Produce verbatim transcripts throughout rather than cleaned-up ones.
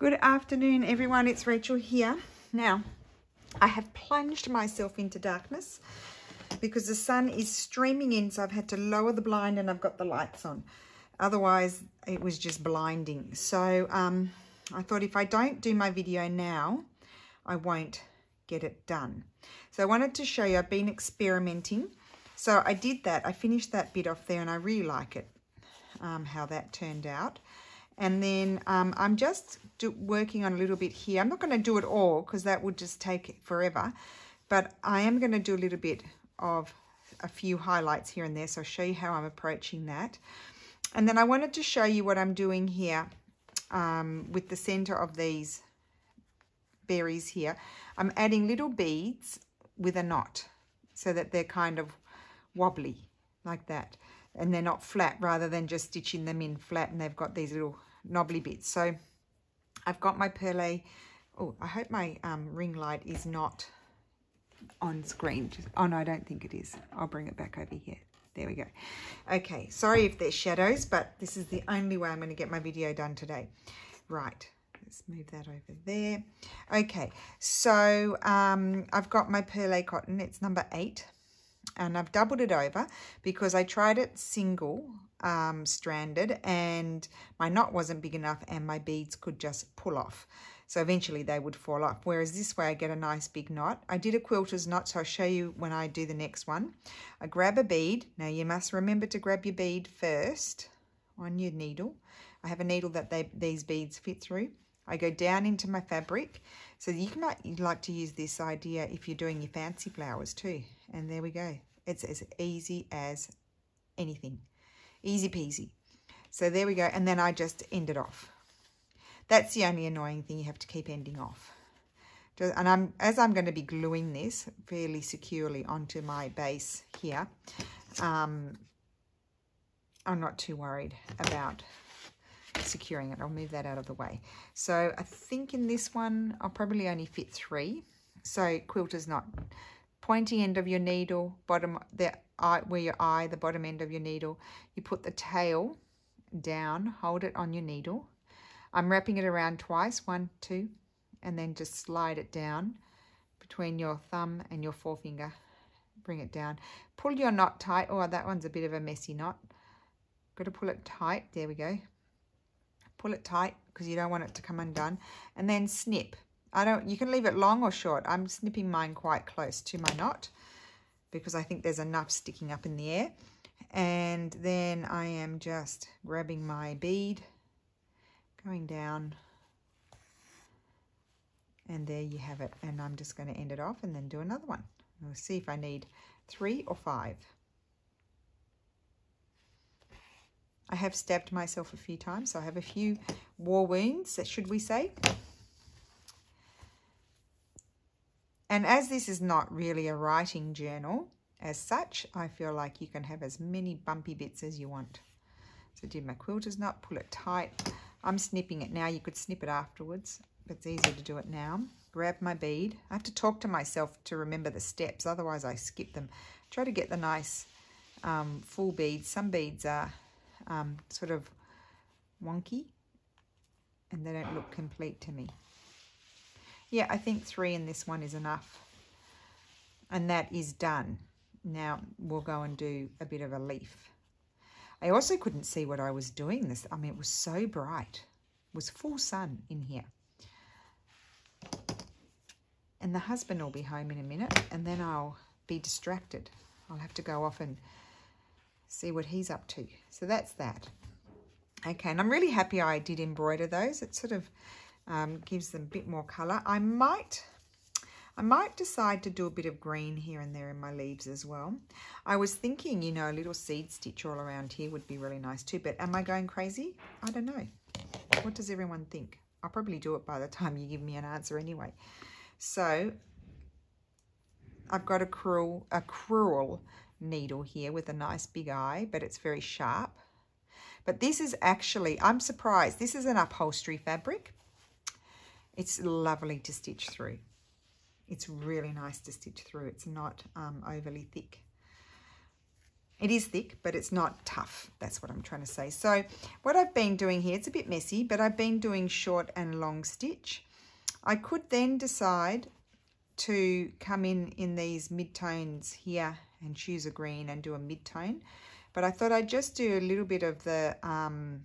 Good afternoon, everyone. It's Rachel here. Now, I have plunged myself into darkness because the sun is streaming in, so I've had to lower the blind and I've got the lights on. Otherwise, it was just blinding. So um, I thought if I don't do my video now, I won't get it done. So I wanted to show you, I've been experimenting. So I did that. I finished that bit off there and I really like it, um, how that turned out. And then um, I'm just do, working on a little bit here. I'm not going to do it all because that would just take forever. But I am going to do a little bit of a few highlights here and there. So I'll show you how I'm approaching that. And then I wanted to show you what I'm doing here um, with the center of these berries here. I'm adding little beads with a knot so that they're kind of wobbly like that. And they're not flat, rather than just stitching them in flat and they've got these little knobbly bits. So I've got my perlée. Oh, I hope my um, ring light is not on screen. Just, oh, no, I don't think it is. I'll bring it back over here. There we go. Okay, sorry if there's shadows, but this is the only way I'm going to get my video done today. Right, let's move that over there. Okay, so um, I've got my perlée cotton. It's number eight. And I've doubled it over because I tried it single um, stranded and my knot wasn't big enough and my beads could just pull off. So eventually they would fall off. Whereas this way I get a nice big knot. I did a quilter's knot, so I'll show you when I do the next one. I grab a bead. Now you must remember to grab your bead first on your needle. I have a needle that they, these beads fit through. I go down into my fabric. So you might like to use this idea if you're doing your fancy flowers too. And there we go. It's as easy as anything. Easy peasy. So there we go. And then I just end it off. That's the only annoying thing, you have to keep ending off. And I'm as I'm going to be gluing this fairly securely onto my base here, um, I'm not too worried about securing it. I'll move that out of the way. So I think in this one I'll probably only fit three. So quilter's knot. Pointy end of your needle, bottom the eye where your eye, the bottom end of your needle. You put the tail down, hold it on your needle. I'm wrapping it around twice, one, two, and then just slide it down between your thumb and your forefinger. Bring it down. Pull your knot tight. Oh, that one's a bit of a messy knot. Got to pull it tight. There we go. Pull it tight because you don't want it to come undone. And then snip. I don't, you can leave it long or short. I'm snipping mine quite close to my knot because I think there's enough sticking up in the air. And then I am just grabbing my bead, going down, and there you have it. And I'm just going to end it off and then do another one. We'll see if I need three or five. I have stabbed myself a few times, so I have a few war wounds, should we say. And as this is not really a writing journal as such, I feel like you can have as many bumpy bits as you want. So I did my quilter's knot, pull it tight. I'm snipping it now. You could snip it afterwards, but it's easier to do it now. Grab my bead. I have to talk to myself to remember the steps, otherwise I skip them. Try to get the nice um, full beads. Some beads are um, sort of wonky and they don't look complete to me. Yeah, I think three in this one is enough. And that is done. Now we'll go and do a bit of a leaf. I also couldn't see what I was doing. This, I mean, it was so bright. It was full sun in here. And the husband will be home in a minute and then I'll be distracted. I'll have to go off and see what he's up to. So that's that. Okay, and I'm really happy I did embroider those. It's sort of... Um, gives them a bit more colour. I might, I might decide to do a bit of green here and there in my leaves as well. I was thinking, you know, a little seed stitch all around here would be really nice too. But am I going crazy? I don't know. What does everyone think? I'll probably do it by the time you give me an answer anyway. So I've got a cruel, a cruel needle here with a nice big eye, but it's very sharp. But this is actually, I'm surprised. This is an upholstery fabric. It's lovely to stitch through. It's really nice to stitch through. It's not um, overly thick. It is thick, but it's not tough. That's what I'm trying to say. So what I've been doing here, it's a bit messy, but I've been doing short and long stitch. I could then decide to come in in these midtones here and choose a green and do a midtone. But I thought I'd just do a little bit of the, um,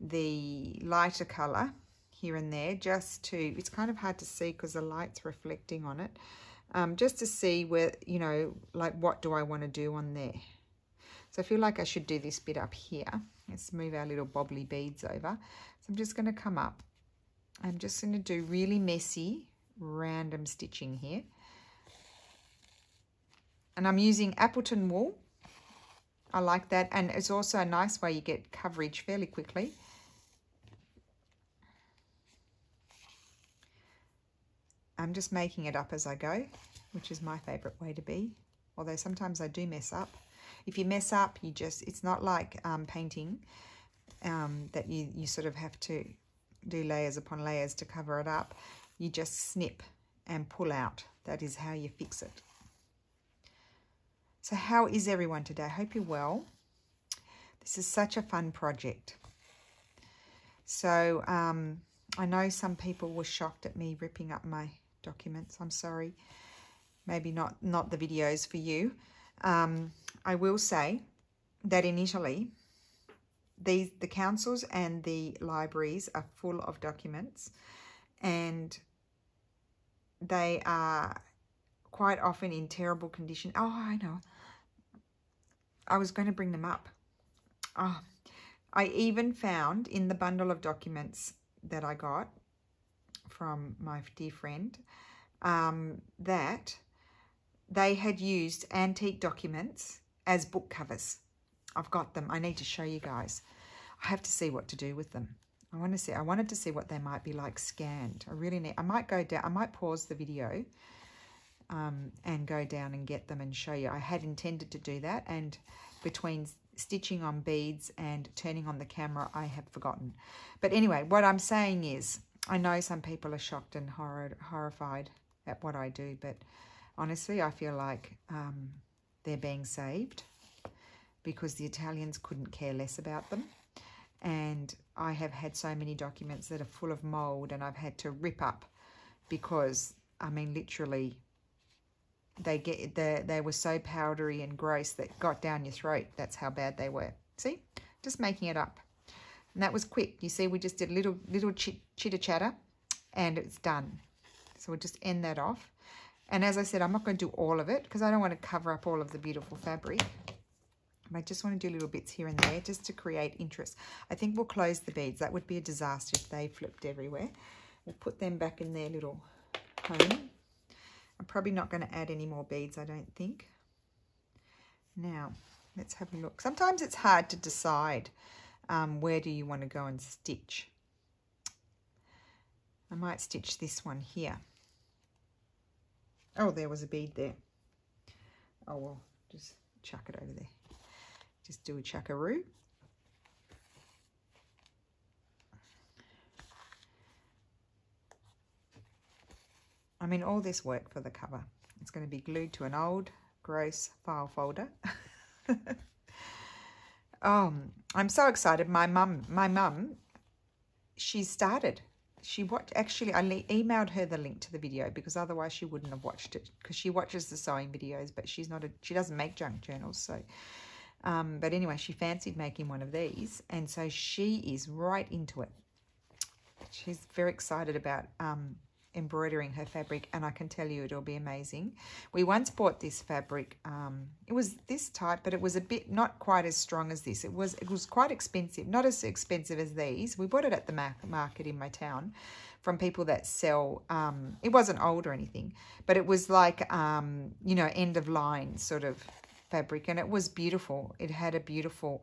the lighter colour here and there, just to, it's kind of hard to see because the light's reflecting on it. Um, just to see where, you know, like what do I want to do on there. So I feel like I should do this bit up here. Let's move our little bobbly beads over. So I'm just going to come up. I'm just going to do really messy, random stitching here. And I'm using Appleton wool. I like that. And it's also a nice way you get coverage fairly quickly. I'm just making it up as I go, which is my favorite way to be. Although sometimes I do mess up. If you mess up, you just, it's not like um, painting um, that you, you sort of have to do layers upon layers to cover it up. You just snip and pull out. That is how you fix it. So how is everyone today? I hope you're well. This is such a fun project. So um, I know some people were shocked at me ripping up my documents. I'm sorry, maybe not not the videos for you. um I will say that in Italy these the councils and the libraries are full of documents, and they are quite often in terrible condition. Oh, I know, I was going to bring them up. Oh, I even found in the bundle of documents that I got from my dear friend um, that they had used antique documents as book covers. I've got them. I need to show you guys. I have to see what to do with them. I want to see. I wanted to see what they might be like scanned. I really need. I might go down. I might pause the video um, and go down and get them and show you. I had intended to do that, and between stitching on beads and turning on the camera, I have forgotten. But anyway, what I'm saying is, I know some people are shocked and horror, horrified at what I do, but honestly, I feel like um, they're being saved because the Italians couldn't care less about them. And I have had so many documents that are full of mold, and I've had to rip up because, I mean, literally, They get the they were so powdery and gross that got down your throat. That's how bad they were. See, just making it up, and that was quick. You see, we just did a little little chit, chitter chatter, and it's done. So we'll just end that off. And as I said, I'm not going to do all of it because I don't want to cover up all of the beautiful fabric. I just want to do little bits here and there just to create interest. I think we'll close the beads. That would be a disaster if they flipped everywhere. We'll put them back in their little home. I'm probably not going to add any more beads, I don't think. Now, let's have a look. Sometimes it's hard to decide um, where do you want to go and stitch. I might stitch this one here. Oh, there was a bead there. Oh, well, just chuck it over there. Just do a chuckaroo. I mean, all this work for the cover. It's going to be glued to an old, gross file folder. um, I'm so excited. My mum, my mum, she started. She watched, actually, I emailed her the link to the video because otherwise she wouldn't have watched it, because she watches the sewing videos, but she's not a, she doesn't make junk journals. So, um, but anyway, she fancied making one of these. And so she is right into it. She's very excited about, um, embroidering her fabric, and I can tell you it'll be amazing. We once bought this fabric, um it was this type, but it was a bit not quite as strong as this. It was it was quite expensive, not as expensive as these. We bought it at the market in my town from people that sell, um it wasn't old or anything, but it was like um you know, end of line sort of fabric, and it was beautiful. It had a beautiful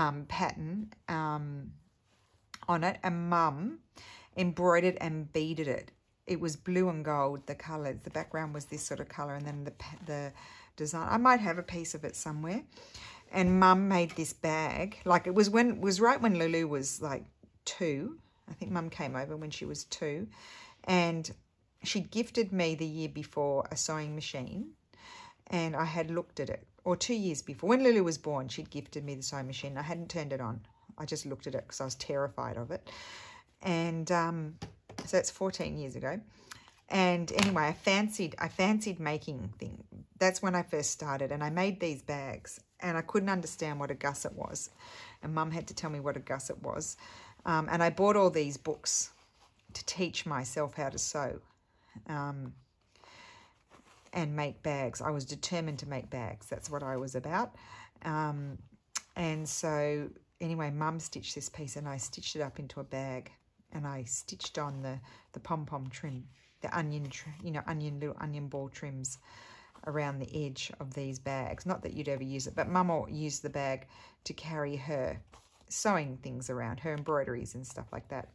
um pattern um on it, and Mum embroidered and beaded it. It was blue and gold, the colours. The background was this sort of colour, and then the the design. I might have a piece of it somewhere. And Mum made this bag. Like, it was when it was right when Lulu was like two. I think Mum came over when she was two, and she gifted me the year before a sewing machine, and I had looked at it or two years before, when Lulu was born, she'd gifted me the sewing machine. I hadn't turned it on. I just looked at it because I was terrified of it. And um, so it's fourteen years ago. And anyway, I fancied, I fancied making things. That's when I first started. And I made these bags. And I couldn't understand what a gusset was. And Mum had to tell me what a gusset was. Um, and I bought all these books to teach myself how to sew um, and make bags. I was determined to make bags. That's what I was about. Um, and so anyway, Mum stitched this piece and I stitched it up into a bag. And I stitched on the, the pom-pom trim, the onion, tr you know, onion little onion ball trims around the edge of these bags. Not that you'd ever use it, but Mum will use the bag to carry her sewing things around, her embroideries and stuff like that,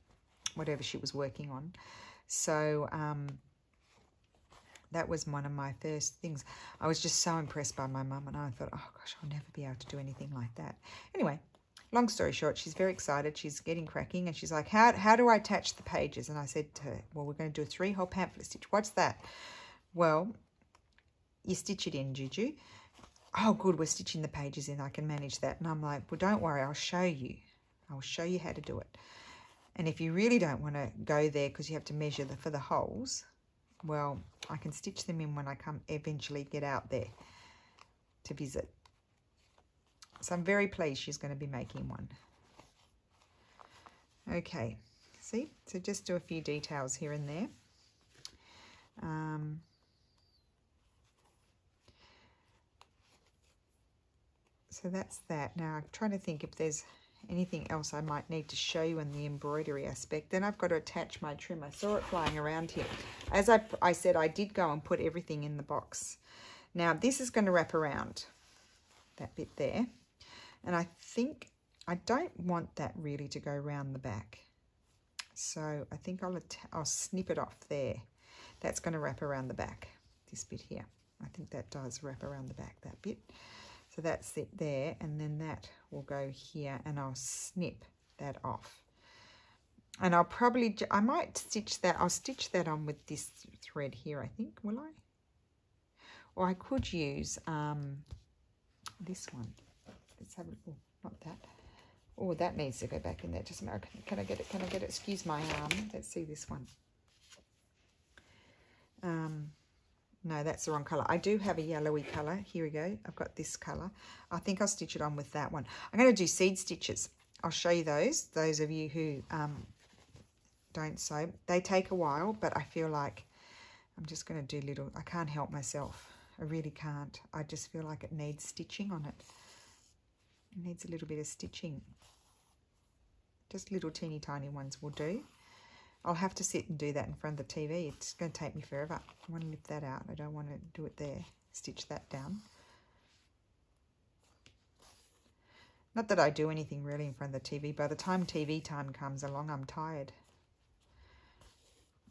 whatever she was working on. So um, that was one of my first things. I was just so impressed by my mum, and I thought, oh gosh, I'll never be able to do anything like that. Anyway, long story short, she's very excited. She's getting cracking, and she's like, how, how do I attach the pages? And I said to her, well, we're going to do a three-hole pamphlet stitch. What's that? Well, you stitch it in, Juju. Oh, good, we're stitching the pages in. I can manage that. And I'm like, well, don't worry. I'll show you. I'll show you how to do it. And if you really don't want to go there because you have to measure the, for the holes, well, I can stitch them in when I come eventually get out there to visit. So I'm very pleased she's going to be making one. Okay, see? So just do a few details here and there. Um... So that's that. Now I'm trying to think if there's anything else I might need to show you in the embroidery aspect. Then I've got to attach my trim. I saw it flying around here. As I, I said, I did go and put everything in the box. Now this is going to wrap around that bit there. And I think I don't want that really to go around the back. So I think I'll, I'll snip it off there. That's going to wrap around the back, this bit here. I think that does wrap around the back, that bit. So that's it there, and then that will go here, and I'll snip that off. And I'll probably, I might stitch that, I'll stitch that on with this thread here, I think, will I? Or I could use um, this one. Let's have a look, oh, not that. Oh, that needs to go back in there, just a minute. Can I get it, can I get it? Excuse my arm, let's see this one. Um. No, that's the wrong colour. I do have a yellowy colour. Here we go. I've got this colour. I think I'll stitch it on with that one. I'm going to do seed stitches. I'll show you those, those of you who um, don't sew. They take a while, but I feel like I'm just going to do little. I can't help myself. I really can't. I just feel like it needs stitching on it. It needs a little bit of stitching. Just little teeny tiny ones will do. I'll have to sit and do that in front of the T V. It's going to take me forever. I want to lift that out. I don't want to do it there. Stitch that down. Not that I do anything really in front of the T V. By the time T V time comes along, I'm tired.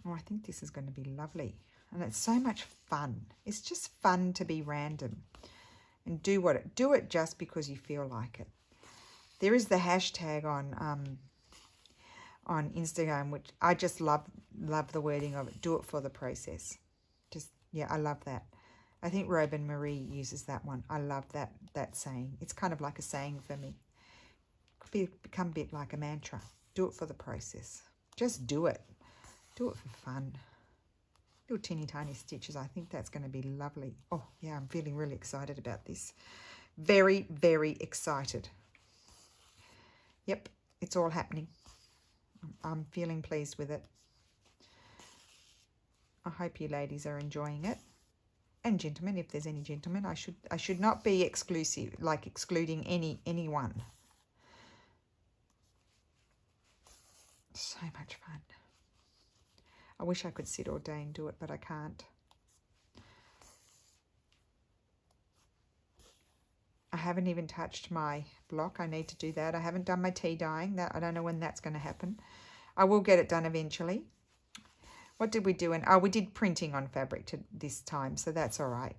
Oh, I think this is going to be lovely. And it's so much fun. It's just fun to be random and do what it, do it just because you feel like it. There is the hashtag on... Um, on Instagram, which I just love love the wording of it. Do it for the process. Just, yeah, I love that. I think Robin Marie uses that one. I love that that saying. It's kind of like a saying for me. Could be, become a bit like a mantra. Do it for the process. Just do it. Do it for fun. Little teeny tiny stitches. I think that's going to be lovely. Oh, yeah, I'm feeling really excited about this. Very, very excited. Yep, it's all happening. I'm feeling pleased with it. I hope you ladies are enjoying it, and gentlemen, if there's any gentlemen. I should I should not be exclusive, like excluding any anyone. So much fun. I wish I could sit all day and do it, but I can't. I haven't even touched my block. I need to do that. I haven't done my tea dyeing. That I don't know when that's going to happen. I will get it done eventually. What did we do? And oh, we did printing on fabric to this time, so that's all right.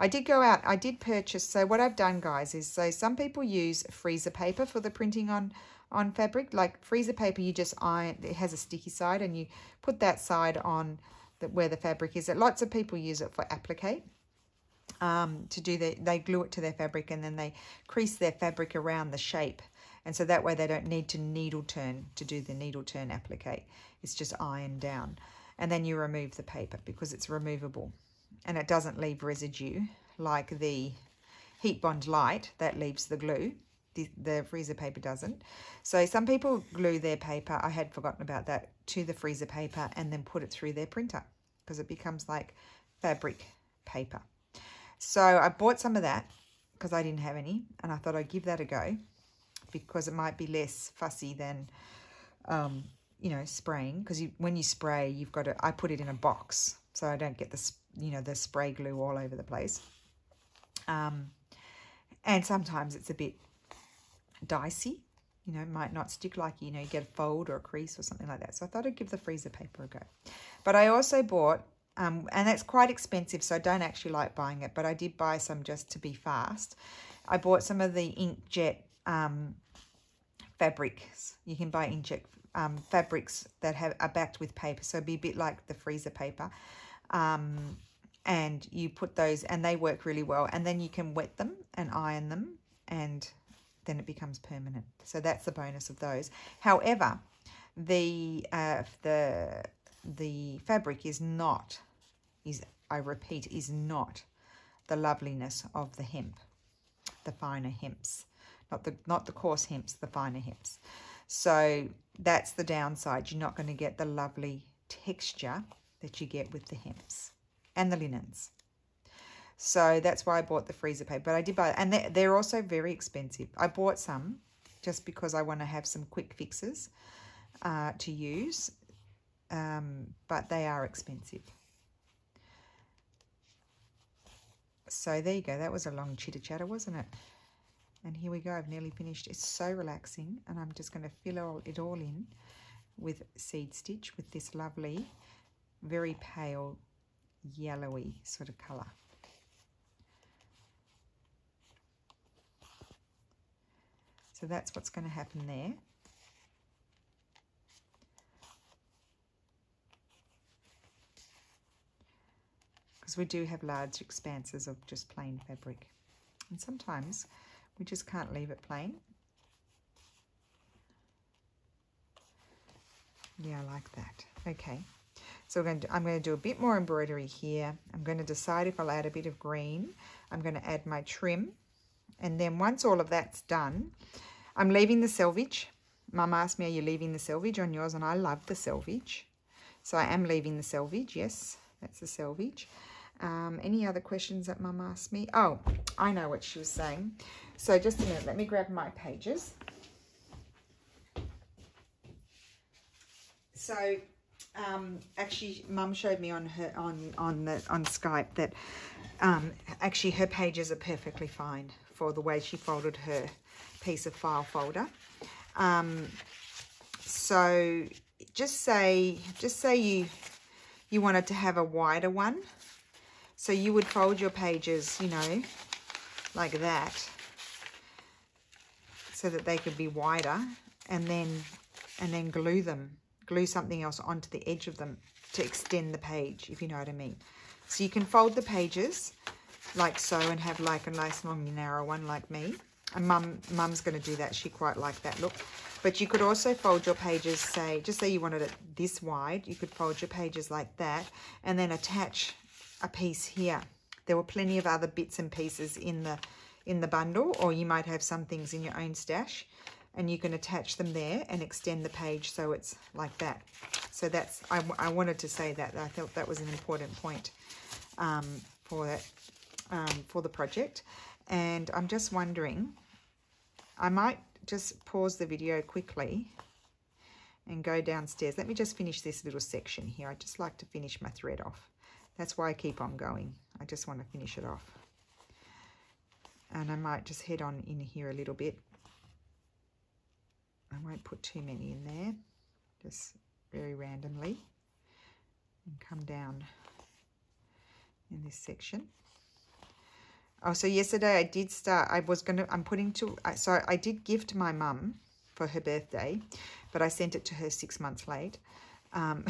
I did go out. I did purchase. So what I've done, guys, is so some people use freezer paper for the printing on on fabric. Like freezer paper, you just iron. It has a sticky side, and you put that side on the, where the fabric is. Lots of people use it for applique. um, to do that. They glue it to their fabric and then they crease their fabric around the shape. And so that way they don't need to needle turn to do the needle turn applique. It's just ironed down. And then you remove the paper because it's removable and it doesn't leave residue like the Heat Bond Light that leaves the glue. The, the freezer paper doesn't. So some people glue their paper, I had forgotten about that, to the freezer paper and then put it through their printer because it becomes like fabric paper. So I bought some of that because I didn't have any and I thought I'd give that a go because it might be less fussy than, um, you know, spraying, because you, when you spray, you've got to, I put it in a box so I don't get the, you know, the spray glue all over the place. Um, and sometimes it's a bit dicey, you know, might not stick, like, you know, you get a fold or a crease or something like that. So I thought I'd give the freezer paper a go. But I also bought, um, and that's quite expensive, so I don't actually like buying it, but I did buy some just to be fast. I bought some of the inkjet um, fabrics. You can buy inkjet um, fabrics that have are backed with paper, so it'd be a bit like the freezer paper. Um, and you put those, and they work really well. And then you can wet them and iron them, and then it becomes permanent. So that's the bonus of those. However, the uh, the the fabric is not, is I repeat, is not the loveliness of the hemp, the finer hemps, not the not the coarse hemps, the finer hemps. So that's the downside. You're not going to get the lovely texture that you get with the hemps and the linens. So that's why I bought the freezer paper. But I did buy, and they're, they're also very expensive. I bought some just because I want to have some quick fixes uh, to use, um, but they are expensive. So there you go. That was a long chitter chatter, wasn't it? And here we go. I've nearly finished. It's so relaxing, and I'm just going to fill all, it all in with seed stitch with this lovely, very pale, yellowy sort of colour. So that's what's going to happen there. Because we do have large expanses of just plain fabric. And sometimes we just can't leave it plain. Yeah, I like that. Okay. So we're going to, I'm going to do a bit more embroidery here. I'm going to decide if I'll add a bit of green. I'm going to add my trim. And then once all of that's done, I'm leaving the selvage. Mum asked me, are you leaving the selvage on yours? And I love the selvage. So I am leaving the selvage. Yes, that's the selvage. Um, any other questions that Mum asked me? Oh, I know what she was saying. So just a minute, let me grab my pages. So um, actually, Mum showed me on her on on the on Skype that um, actually her pages are perfectly fine for the way she folded her piece of file folder. Um, so just say, just say you, you wanted to have a wider one. So you would fold your pages, you know, like that, so that they could be wider, and then, and then glue them, glue something else onto the edge of them to extend the page, if you know what I mean. So you can fold the pages like so and have like a nice long narrow one like me. And mum mum's going to do that. She quite liked that look. But you could also fold your pages, say, just say you wanted it this wide, you could fold your pages like that and then attach a piece here. There were plenty of other bits and pieces in the in the bundle, or you might have some things in your own stash and you can attach them there and extend the page so it's like that. So that's, I, I wanted to say that. I felt that was an important point um, for that. Um, for the project. And I'm just wondering, I might just pause the video quickly and go downstairs. Let me just finish this little section here. I just like to finish my thread off. That's why I keep on going. I just want to finish it off. And I might just head on in here a little bit. I won't put too many in there, just very randomly, and come down in this section. Oh, so yesterday I did start, I was going to, I'm putting to, so I did gift my mum for her birthday, but I sent it to her six months late. Um,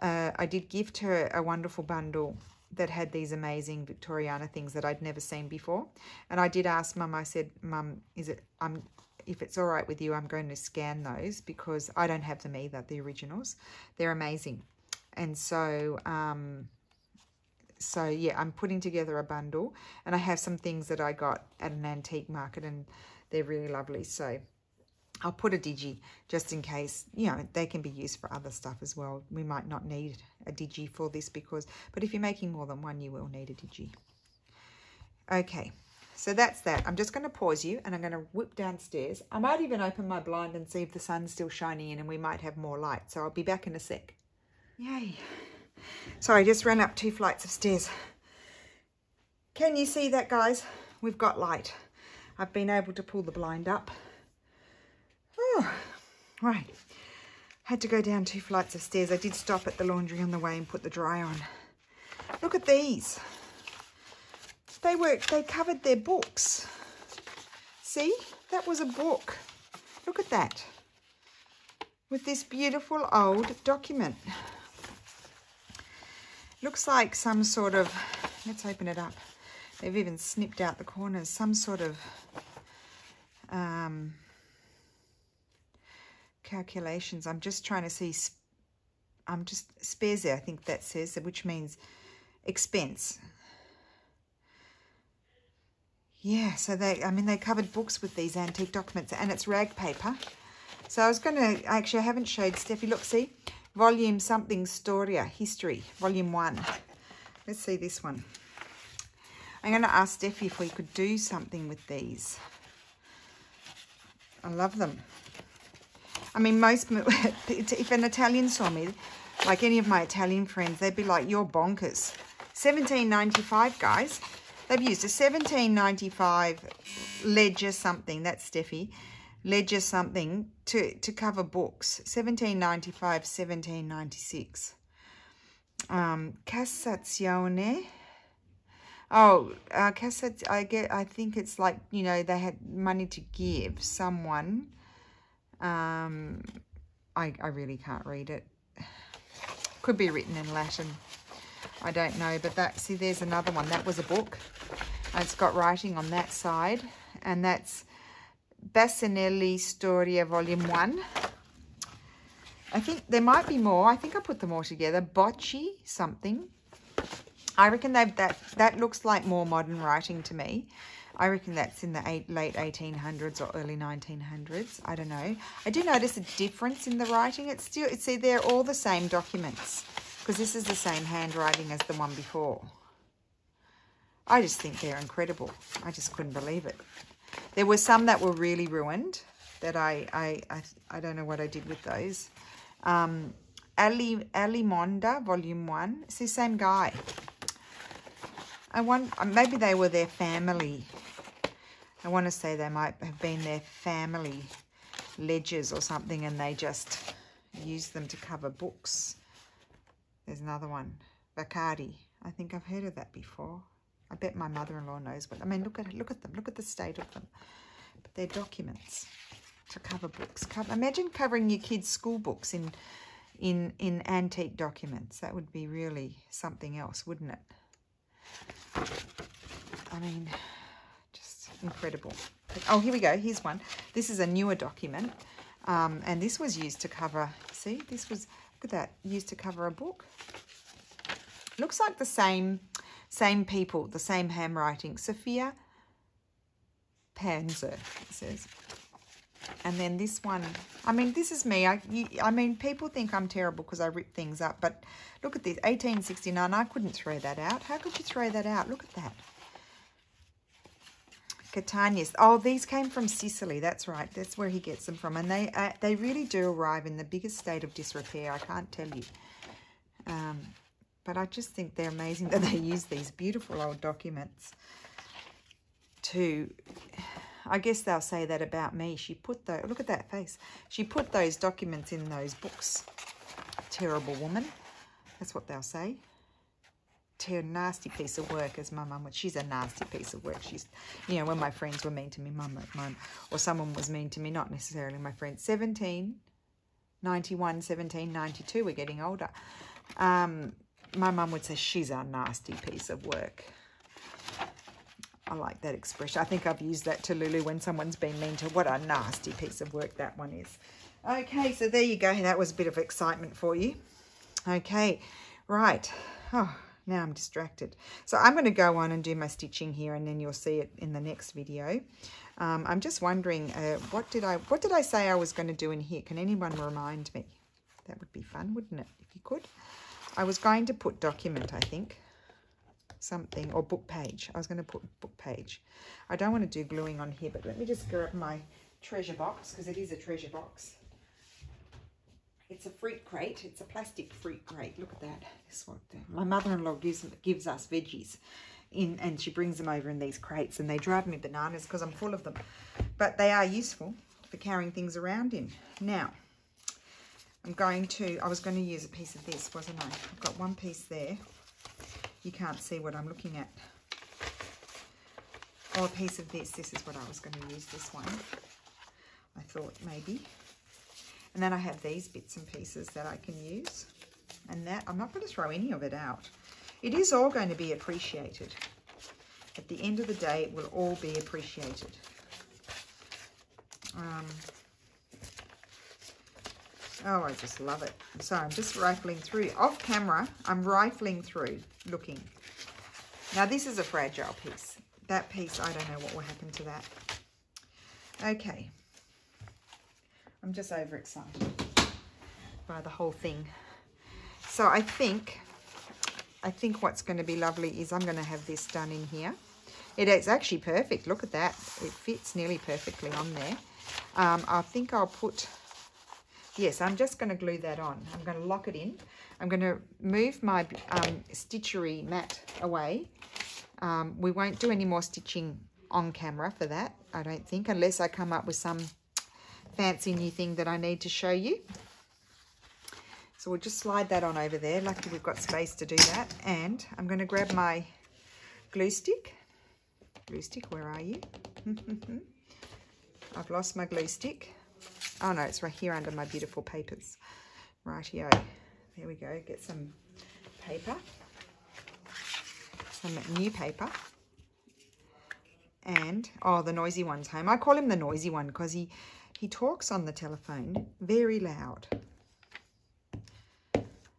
uh, I did gift her a wonderful bundle that had these amazing Victoriana things that I'd never seen before. And I did ask Mum, I said, Mum, is it, I'm, if it's all right with you, I'm going to scan those because I don't have them either, the originals. They're amazing. And so, um, so yeah, I'm putting together a bundle, and I have some things that I got at an antique market, and they're really lovely. So I'll put a digi just in case, you know, they can be used for other stuff as well. We might not need a digi for this because, but if you're making more than one, you will need a digi. Okay, so that's that. I'm just going to pause you and I'm going to whip downstairs. I might even open my blind and see if the sun's still shining in and we might have more light. So I'll be back in a sec. Yay. Sorry, just ran up two flights of stairs. Can you see that, guys? We've got light. I've been able to pull the blind up. Oh, right. Had to go down two flights of stairs. I did stop at the laundry on the way and put the dryer on. Look at these. They were, they covered their books. See, that was a book. Look at that. With this beautiful old document. Looks like some sort of, let's open it up. They've even snipped out the corners. Some sort of um, calculations. I'm just trying to see, I'm just, spares there, I think that says, which means expense. Yeah, so they, I mean, they covered books with these antique documents, and it's rag paper. So I was going to, actually I haven't showed Steffi, look, see, volume something, Storia, History, volume one. Let's see this one. I'm going to ask Steffi if we could do something with these. I love them. I mean, most, if an Italian saw me, like any of my Italian friends, they'd be like, you're bonkers. seventeen ninety-five, guys. They've used a seventeen ninety-five ledger something, that's Steffi, ledger something to, to cover books, seventeen ninety-five, seventeen ninety-six. Um, Cassazione. Oh, uh, Cassat, I get, I think it's like, you know, they had money to give someone. Um, I, I really can't read it. Could be written in Latin. I don't know, but that, see, there's another one. That was a book. It's got writing on that side, and that's Bassanelli Storia Volume one. I think there might be more. I think I put them all together. Bocci something. I reckon they've, that that looks like more modern writing to me. I reckon that's in the eight, late eighteen hundreds or early nineteen hundreds. I don't know. I do notice a difference in the writing. It's still, see, they're all the same documents because this is the same handwriting as the one before. I just think they're incredible. I just couldn't believe it. There were some that were really ruined that I I I, I don't know what I did with those. Um, Ali Alimonda Volume One. It's the same guy. I want, maybe they were their family. I want to say they might have been their family ledgers or something, and they just used them to cover books. There's another one, Bacardi. I think I've heard of that before. I bet my mother-in-law knows what. I mean, look at look at them. Look at the state of them. But they're documents to cover books. Cover, imagine covering your kids' school books in in in antique documents. That would be really something else, wouldn't it? I mean, just incredible. Oh, here we go. Here's one. This is a newer document. Um, and this was used to cover, see, this was, look at that, used to cover a book. Looks like the same, same people, the same handwriting. Sophia Panzer, it says. And then this one, I mean, this is me. I, you, I mean, people think I'm terrible because I rip things up. But look at this, eighteen sixty-nine. I couldn't throw that out. How could you throw that out? Look at that. Catanius. Oh, these came from Sicily. That's right. That's where he gets them from. And they uh, they really do arrive in the biggest state of disrepair. I can't tell you. Um, but I just think they're amazing that they use these beautiful old documents to... I guess they'll say that about me. She put those, look at that face. She put those documents in those books. Terrible woman. That's what they'll say. Ter nasty piece of work, as my mum would. She's a nasty piece of work. She's, you know, when my friends were mean to me, mum, like mum, or someone was mean to me, not necessarily my friend. seventeen ninety-one, seventeen ninety-two, we're getting older. Um, my mum would say she's a nasty piece of work. I like that expression. I think I've used that to Lulu when someone's been mean to. What a nasty piece of work that one is. Okay, so there you go. That was a bit of excitement for you. Okay, right. Oh, now I'm distracted. So I'm going to go on and do my stitching here, and then you'll see it in the next video. Um, I'm just wondering, uh, what did I what did I say I was going to do in here? Can anyone remind me? That would be fun, wouldn't it, if you could? I was going to put document, I think. Something, or book page. I was going to put book page. I don't want to do gluing on here, but let me just grab my treasure box, because it is a treasure box. It's a fruit crate. It's a plastic fruit crate. Look at that. This one. My mother-in-law gives gives us veggies in, and she brings them over in these crates, and they drive me bananas because I'm full of them. But they are useful for carrying things around in. Now, I'm going to, I was going to use a piece of this, wasn't I? I've got one piece there. You can't see what I'm looking at. Or a piece of this. This is what I was going to use, this one. I thought maybe. And then I have these bits and pieces that I can use. And that, I'm not going to throw any of it out. It is all going to be appreciated. At the end of the day, it will all be appreciated. Um, Oh, I just love it. So I'm just rifling through. Off camera, I'm rifling through, looking. Now, this is a fragile piece. That piece, I don't know what will happen to that. Okay. I'm just overexcited by the whole thing. So I think, I think what's going to be lovely is I'm going to have this done in here. It is actually perfect. Look at that. It fits nearly perfectly on there. Um, I think I'll put... Yes, I'm just going to glue that on. I'm going to lock it in. I'm going to move my um, stitchery mat away. Um, we won't do any more stitching on camera for that, I don't think, unless I come up with some fancy new thing that I need to show you. So we'll just slide that on over there. Luckily, we've got space to do that. And I'm going to grab my glue stick. Glue stick, where are you? I've lost my glue stick. Oh no, it's right here under my beautiful papers. Rightio. There we go. Get some paper. Some new paper. And, oh, the noisy one's home. I call him the noisy one because he, he talks on the telephone very loud.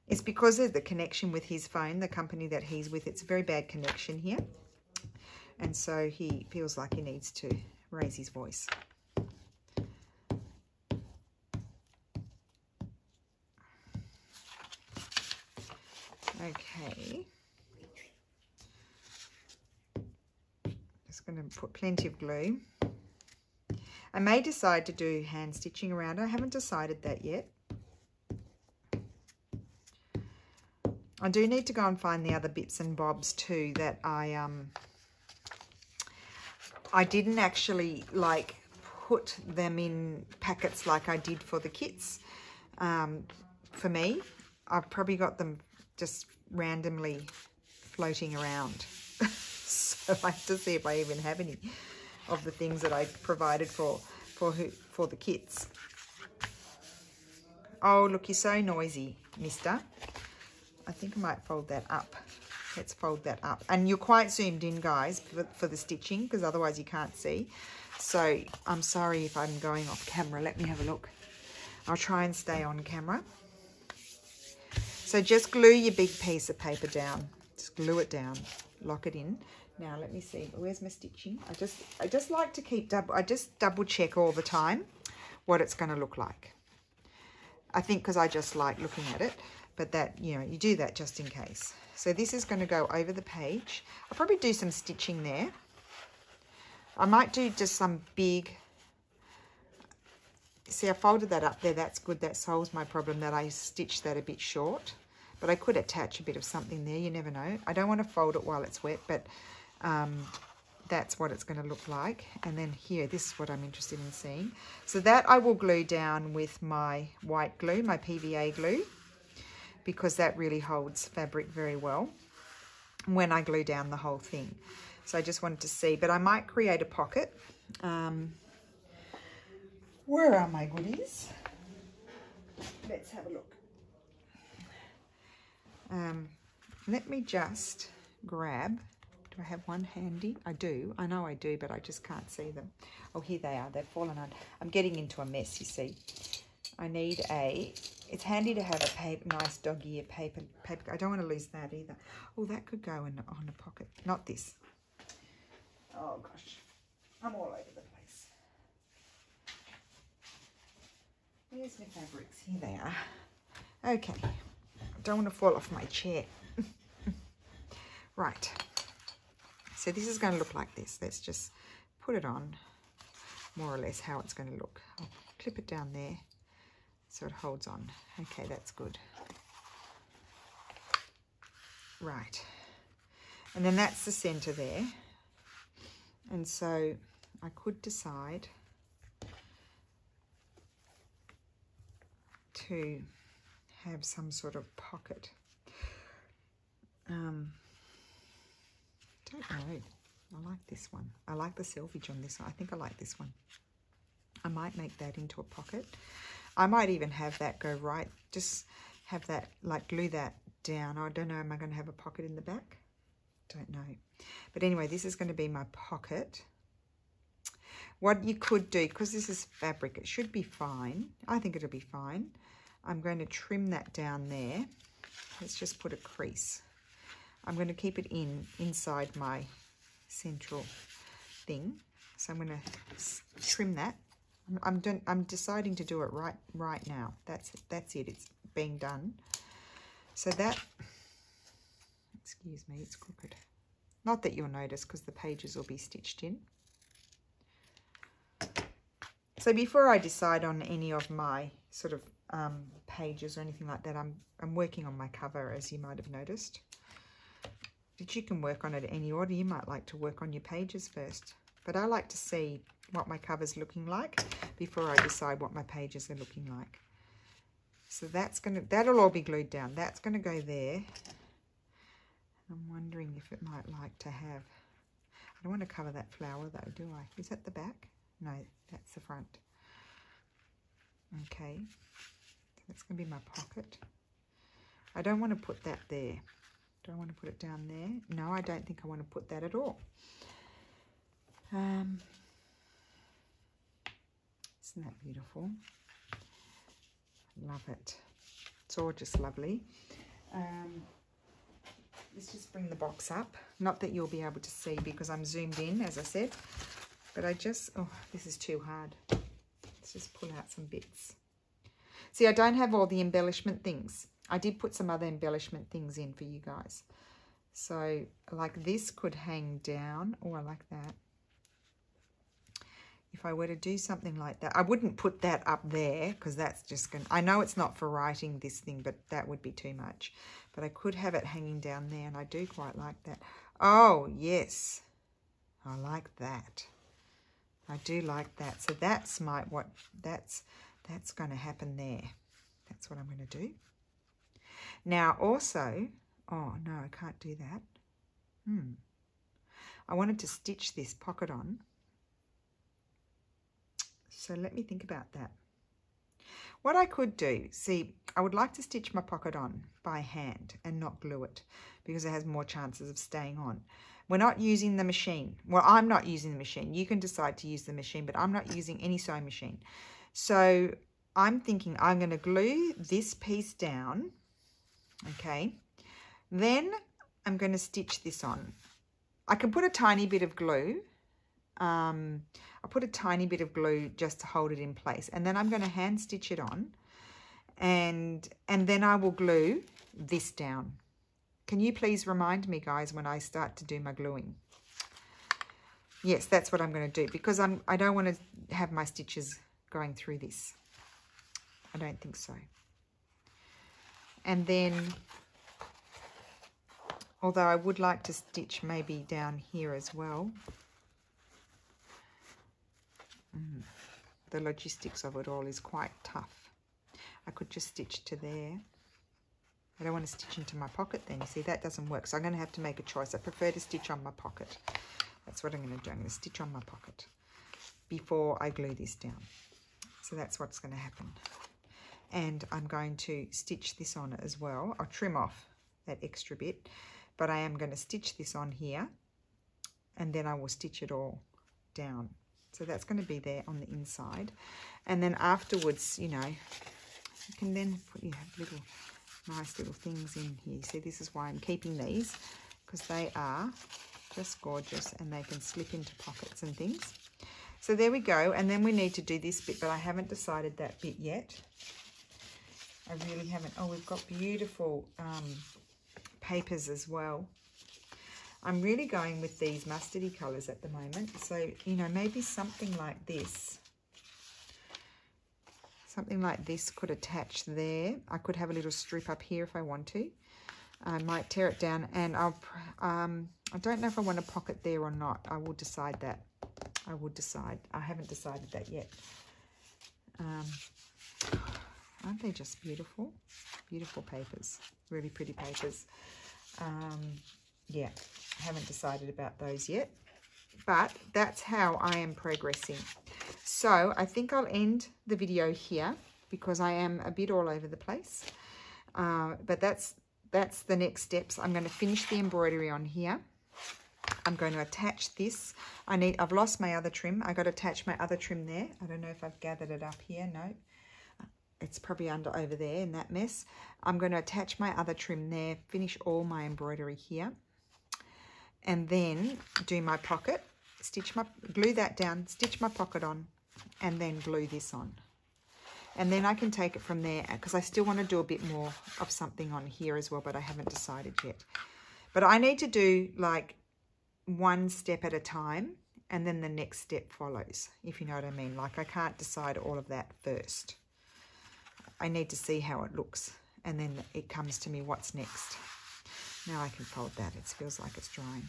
It's because of the connection with his phone, the company that he's with. It's a very bad connection here. And so he feels like he needs to raise his voice. Okay, just going to put plenty of glue. I may decide to do hand stitching around. I haven't decided that yet. I do need to go and find the other bits and bobs too that I um I didn't actually like put them in packets like I did for the kits. Um, for me, I've probably got them just randomly floating around. So I have to see if I even have any of the things that I provided for for who, for the kids. Oh, look, you're so noisy, mister. I think I might fold that up. Let's fold that up. And you're quite zoomed in, guys, for, for the stitching, because otherwise you can't see. So I'm sorry if I'm going off camera. Let me have a look. I'll try and stay on camera. So just glue your big piece of paper down. Just glue it down, lock it in. Now let me see, where's my stitching? I just, I just like to keep double, I just double check all the time what it's going to look like. I think because I just like looking at it, but that, you know, you do that just in case. So this is going to go over the page. I'll probably do some stitching there. I might do just some big. See, I folded that up there. That's good. That solves my problem that I stitched that a bit short. But I could attach a bit of something there. You never know. I don't want to fold it while it's wet, but um, that's what it's going to look like. And then here, this is what I'm interested in seeing. So that I will glue down with my white glue, my P V A glue, because that really holds fabric very well when I glue down the whole thing. So I just wanted to see. But I might create a pocket. Um... Where are my goodies? Let's have a look. Um, Let me just grab, do I have one handy? I do, I know I do, but I just can't see them. Oh, here they are, they've fallen on. I'm getting into a mess, you see. I need a, it's handy to have a paper, nice dog ear paper, paper. I don't want to lose that either. Oh, that could go in on a pocket, not this. Oh gosh, I'm all over the place. Here's my fabrics, here they are. Okay, I don't want to fall off my chair. Right, so this is going to look like this. Let's just put it on, more or less how it's going to look. I'll clip it down there so it holds on. Okay, that's good. Right, and then that's the center there. And so I could decide to have some sort of pocket. Um, don't know. I like this one. I like the selvage on this one. I think I like this one. I might make that into a pocket. I might even have that go right. Just have that, like glue that down. I don't know. Am I going to have a pocket in the back? Don't know. But anyway, this is going to be my pocket. What you could do, because this is fabric, it should be fine. I think it'll be fine. I'm going to trim that down there. Let's just put a crease. I'm going to keep it in inside my central thing, so I'm going to trim that. I'm I'm, done, I'm deciding to do it right right now. That's it, that's it. It's being done. So that, excuse me, it's crooked. Not that you'll notice because the pages will be stitched in. So before I decide on any of my sort of um, pages or anything like that, I'm I'm working on my cover, as you might have noticed. But you can work on it in any order. You might like to work on your pages first. But I like to see what my cover's looking like before I decide what my pages are looking like. So that's gonna that'll all be glued down. That's gonna go there. I'm wondering if it might like to have. I don't want to cover that flower though, do I? Is that the back? No, that's the front. Okay. That's gonna be my pocket. I don't want to put that there. Do I want to put it down there? No, I don't think I want to put that at all. Um, isn't that beautiful? Love it. It's all just lovely. Um, let's just bring the box up. Not that you'll be able to see because I'm zoomed in, as I said. But I just, oh, this is too hard. Let's just pull out some bits. See, I don't have all the embellishment things. I did put some other embellishment things in for you guys. So like this could hang down, or oh, I like that. If I were to do something like that, I wouldn't put that up there because that's just going to, I know it's not for writing this thing, but that would be too much. But I could have it hanging down there, and I do quite like that. Oh, yes, I like that. I do like that. So that's my, what, that's, that's going to happen there. That's what I'm going to do. Now also, oh no, I can't do that. Hmm. I wanted to stitch this pocket on. So let me think about that. What I could do, see, I would like to stitch my pocket on by hand and not glue it because it has more chances of staying on. We're not using the machine. Well, I'm not using the machine. You can decide to use the machine, but I'm not using any sewing machine. So I'm thinking I'm going to glue this piece down. Okay, then I'm going to stitch this on. I can put a tiny bit of glue. Um, I put a tiny bit of glue just to hold it in place. And then I'm going to hand stitch it on. And, and then I will glue this down. Can you please remind me, guys, when I start to do my gluing? Yes, that's what I'm going to do. Because I'm, I don't want to have my stitches going through this. I don't think so. And then, although I would like to stitch maybe down here as well. Mm, the logistics of it all is quite tough. I could just stitch to there. I don't want to stitch into my pocket then. You see, that doesn't work. So I'm going to have to make a choice. I prefer to stitch on my pocket. That's what I'm going to do. I'm going to stitch on my pocket before I glue this down. So that's what's going to happen. And I'm going to stitch this on as well. I'll trim off that extra bit, but I am going to stitch this on here and then I will stitch it all down. So that's going to be there on the inside, and then afterwards, you know, you can then put your little nice little things in here. See, this is why I'm keeping these, because they are just gorgeous and they can slip into pockets and things. So there we go, and then we need to do this bit, but I haven't decided that bit yet. I really haven't. Oh, we've got beautiful um, papers as well. I'm really going with these mustardy colours at the moment. So, you know, maybe something like this. Something like this could attach there. I could have a little strip up here if I want to. I might tear it down, and I'll, um, I don't know if I want a pocket there or not. I will decide that. I will decide. I haven't decided that yet. Um, aren't they just beautiful? Beautiful papers. Really pretty papers. Um, yeah, I haven't decided about those yet. But that's how I am progressing. So I think I'll end the video here because I am a bit all over the place. Uh, but that's, that's the next steps. I'm going to finish the embroidery on here. I'm going to attach this. I need, I've lost my other trim. I got to attach my other trim there. I don't know if I've gathered it up here. No, it's probably under over there in that mess. I'm going to attach my other trim there, finish all my embroidery here, and then do my pocket, stitch my, glue that down, stitch my pocket on, and then glue this on. And then I can take it from there, because I still want to do a bit more of something on here as well, but I haven't decided yet. But I need to do like one step at a time, and then the next step follows, if you know what I mean. Like, I can't decide all of that first. I need to see how it looks, and then it comes to me what's next. Now I can fold that. It feels like it's drying.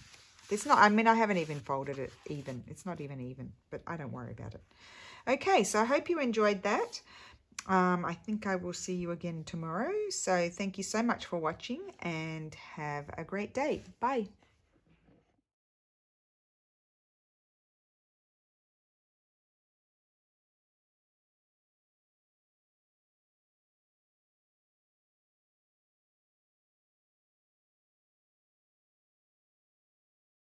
It's not, I mean, I haven't even folded it even. It's not even even, but I don't worry about it. Okay, so I hope you enjoyed that. Um, I think I will see you again tomorrow. So thank you so much for watching, and have a great day. Bye.